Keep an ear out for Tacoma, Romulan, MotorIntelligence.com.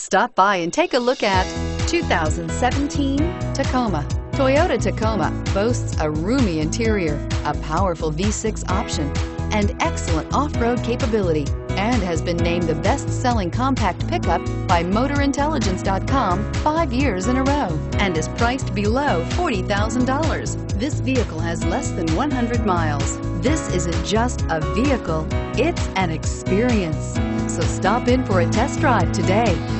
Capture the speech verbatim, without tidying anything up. Stop by and take a look at two thousand seventeen Tacoma. Toyota Tacoma boasts a roomy interior, a powerful V six option, and excellent off-road capability, and has been named the best-selling compact pickup by Motor Intelligence dot com five years in a row, and is priced below forty thousand dollars. This vehicle has less than one hundred miles. This isn't just a vehicle, it's an experience. So stop in for a test drive today.